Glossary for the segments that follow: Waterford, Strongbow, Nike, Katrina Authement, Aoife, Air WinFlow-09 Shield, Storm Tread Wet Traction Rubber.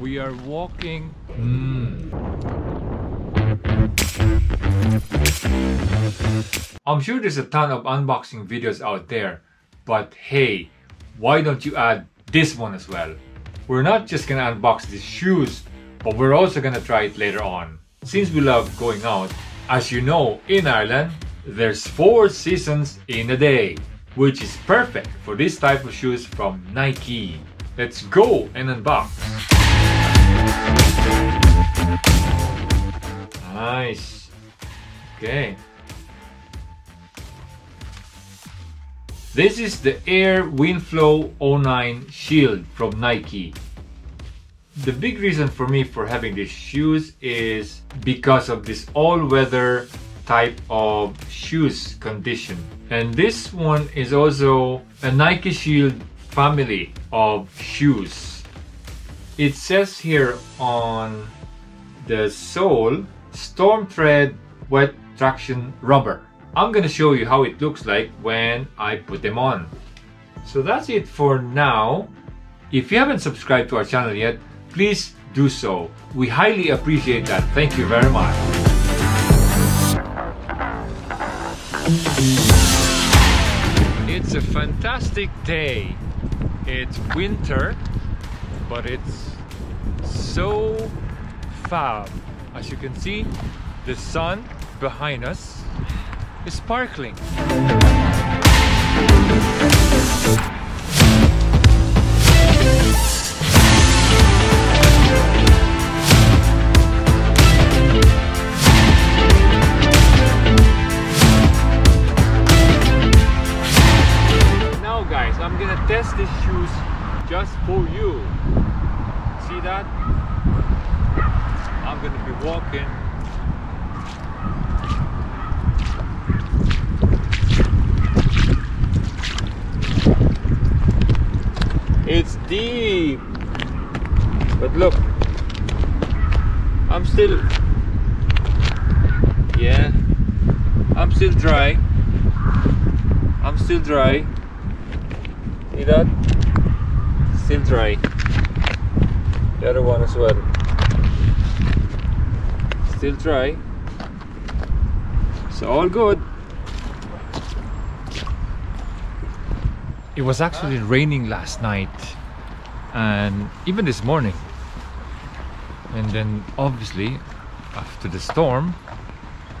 We are walking. I'm sure there's a ton of unboxing videos out there, but hey, why don't you add this one as well? We're not just gonna unbox these shoes, but we're also gonna try it later on. Since we love going out, as you know, in Ireland, there's 4 seasons in a day, which is perfect for this type of shoes from Nike. Let's go and unbox. Nice. Okay. This is the Air WinFlow-09 Shield from Nike. The big reason for me for having these shoes is because of this all-weather type of shoes condition. And this one is also a Nike Shield family of shoes. It says here on the sole, Storm Tread Wet Traction Rubber. I'm gonna show you how it looks like when I put them on. So that's it for now. If you haven't subscribed to our channel yet, please do so. We highly appreciate that. Thank you very much. It's a fantastic day. It's winter, but it's so fab. As you can see, the sun behind us is sparkling. Now guys, I'm gonna test these shoes just for you. See that? I'm gonna be walking. It's deep, but look, I'm still dry. I'm still dry. See that? Still dry. The other one as well. Still dry. So all good. It was actually raining last night and even this morning, and then obviously after the storm,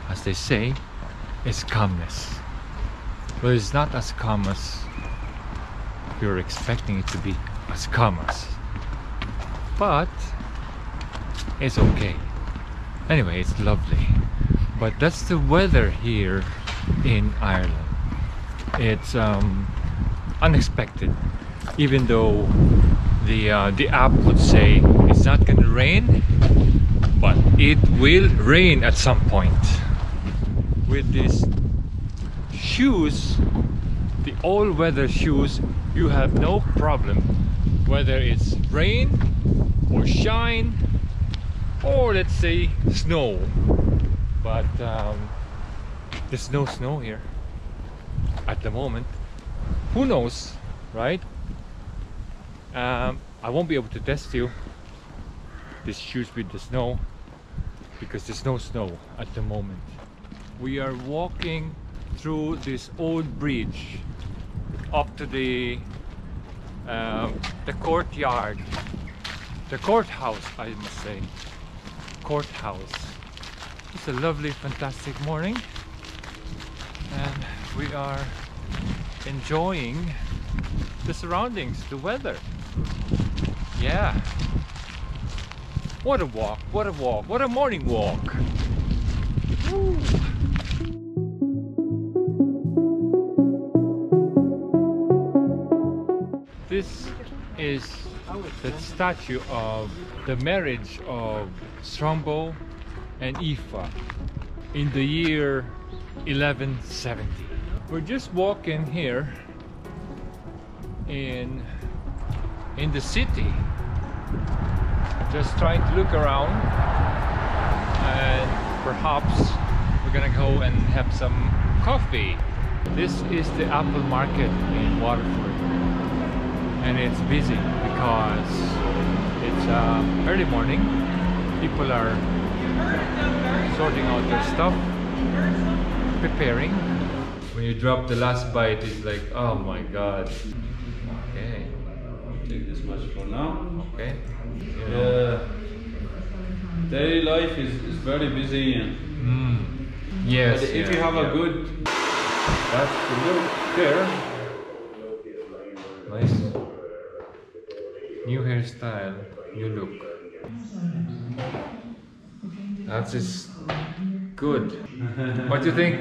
as they say, it's calmness. But it's not as calm as we were expecting it to be, as calm as, but it's okay. Anyway, it's lovely, but that's the weather here in Ireland. It's unexpected, even though the app would say it's not gonna rain, but it will rain at some point. With these shoes, the all-weather shoes, you have no problem whether it's rain or shine or, let's say, snow. But there's no snow here at the moment. Who knows, right? I won't be able to test you these shoes with the snow because there's no snow at the moment. We are walking through this old bridge up to the courtyard, the courthouse, I must say, courthouse. It's a lovely, fantastic morning, and we are enjoying the surroundings, the weather. Yeah. What a walk, what a walk, what a morning walk. Woo. This is the statue of the marriage of Strongbow and Aoife in the year 1170. We're just walking here in the city, just trying to look around, and perhaps we're gonna go and have some coffee. This is the Apple Market in Waterford, and it's busy because it's early morning. People are sorting out their stuff, preparing. When you drop the last bite, it's like, oh my god. Okay. I'll take this much for now. Okay. Daily life is very busy. And yes. But if you have a good... That's the look there. Nice. New hairstyle, new look. That is good. What do you think?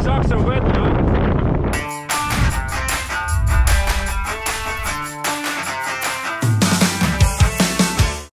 Socks are wet now.